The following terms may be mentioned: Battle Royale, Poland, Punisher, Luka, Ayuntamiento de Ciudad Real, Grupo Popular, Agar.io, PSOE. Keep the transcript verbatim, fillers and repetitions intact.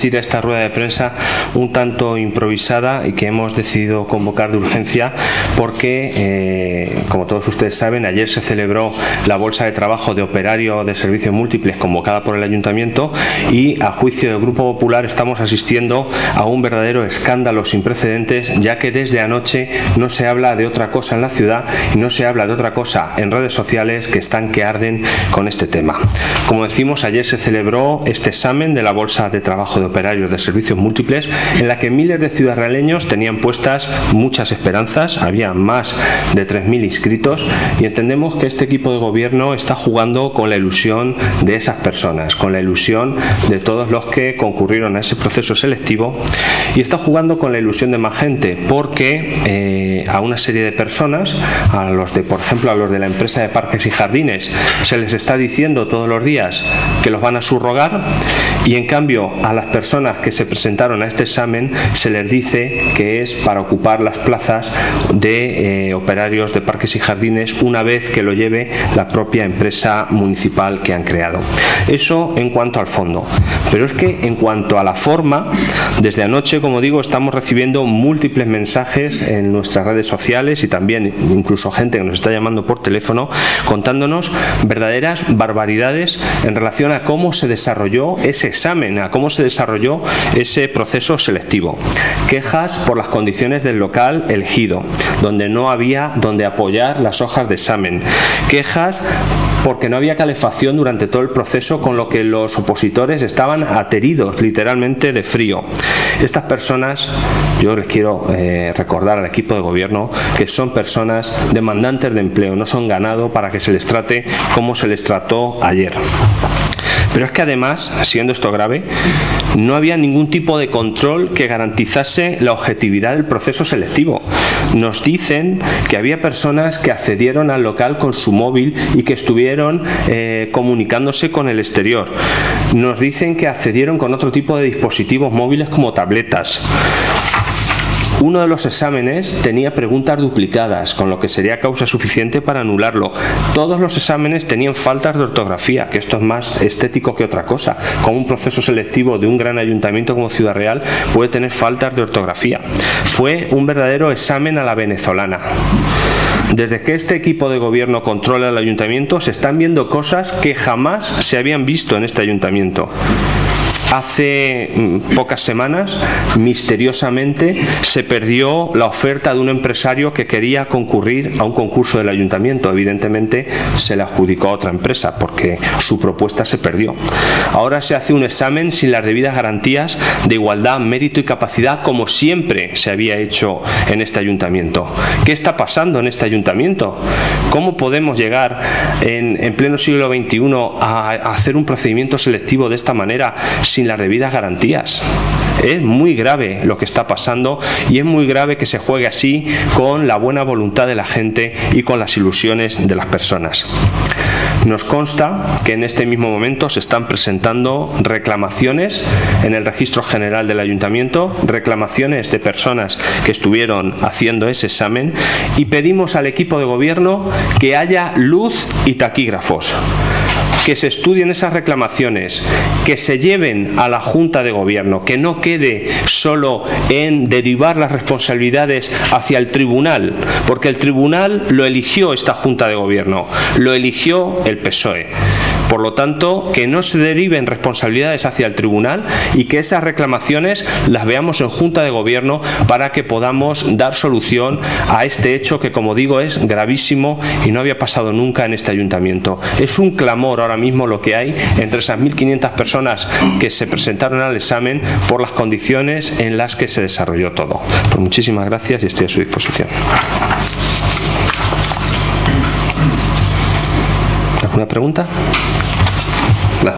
Asistir a esta rueda de prensa un tanto improvisada y que hemos decidido convocar de urgencia porque, eh, como todos ustedes saben, ayer se celebró la bolsa de trabajo de operario de servicios múltiples convocada por el Ayuntamiento y, a juicio del Grupo Popular, estamos asistiendo a un verdadero escándalo sin precedentes, ya que desde anoche no se habla de otra cosa en la ciudad y no se habla de otra cosa en redes sociales que están que arden con este tema. Como decimos, ayer se celebró este examen de la bolsa de trabajo de operarios de servicios múltiples, en la que miles de ciudadanos realeños tenían puestas muchas esperanzas. Había más de tres mil inscritos y entendemos que este equipo de gobierno está jugando con la ilusión de esas personas, con la ilusión de todos los que concurrieron a ese proceso selectivo, y está jugando con la ilusión de más gente porque eh, a una serie de personas, a los de, por ejemplo, a los de la empresa de parques y jardines, se les está diciendo todos los días que los van a subrogar, y en cambio a las personas que se presentaron a este examen se les dice que es para ocupar las plazas de eh, operarios de parques y jardines una vez que lo lleve la propia empresa municipal que han creado. Eso en cuanto al fondo, pero es que en cuanto a la forma, desde anoche, como digo, estamos recibiendo múltiples mensajes en nuestras redes sociales y también incluso gente que nos está llamando por teléfono contándonos verdaderas barbaridades en relación a cómo se desarrolló ese examen, a cómo se desarrolló ese proceso selectivo. Quejas por las condiciones del local elegido, donde no había donde apoyar las hojas de examen. Quejas porque no había calefacción durante todo el proceso, con lo que los opositores estaban ateridos literalmente de frío. Estas personas, yo les quiero eh, recordar al equipo de gobierno que son personas demandantes de empleo, no son ganado para que se les trate como se les trató ayer. Pero es que además, siendo esto grave, no había ningún tipo de control que garantizase la objetividad del proceso selectivo. Nos dicen que había personas que accedieron al local con su móvil y que estuvieron eh, comunicándose con el exterior. Nos dicen que accedieron con otro tipo de dispositivos móviles como tabletas. Uno de los exámenes tenía preguntas duplicadas, con lo que sería causa suficiente para anularlo. Todos los exámenes tenían faltas de ortografía, que esto es más estético que otra cosa. Con un proceso selectivo de un gran ayuntamiento como Ciudad Real puede tener faltas de ortografía. Fue un verdadero examen a la venezolana. Desde que este equipo de gobierno controla el ayuntamiento, se están viendo cosas que jamás se habían visto en este ayuntamiento. Hace pocas semanas, misteriosamente, se perdió la oferta de un empresario que quería concurrir a un concurso del ayuntamiento. Evidentemente, se le adjudicó a otra empresa porque su propuesta se perdió. Ahora se hace un examen sin las debidas garantías de igualdad, mérito y capacidad, como siempre se había hecho en este ayuntamiento. ¿Qué está pasando en este ayuntamiento? ¿Cómo podemos llegar en, en pleno siglo veintiuno a, a hacer un procedimiento selectivo de esta manera sin sin las debidas garantías? Es muy grave lo que está pasando y es muy grave que se juegue así con la buena voluntad de la gente y con las ilusiones de las personas. Nos consta que en este mismo momento se están presentando reclamaciones en el registro general del ayuntamiento, reclamaciones de personas que estuvieron haciendo ese examen, y pedimos al equipo de gobierno que haya luz y taquígrafos, que se estudien esas reclamaciones, que se lleven a la Junta de Gobierno, que no quede solo en derivar las responsabilidades hacia el tribunal, porque el tribunal lo eligió esta Junta de Gobierno, lo eligió el P S O E. Por lo tanto, que no se deriven responsabilidades hacia el tribunal y que esas reclamaciones las veamos en Junta de Gobierno para que podamos dar solución a este hecho que, como digo, es gravísimo y no había pasado nunca en este ayuntamiento. Es un clamor ahora mismo lo que hay entre esas mil quinientas personas que se presentaron al examen por las condiciones en las que se desarrolló todo. Pues muchísimas gracias y estoy a su disposición. ¿Alguna pregunta?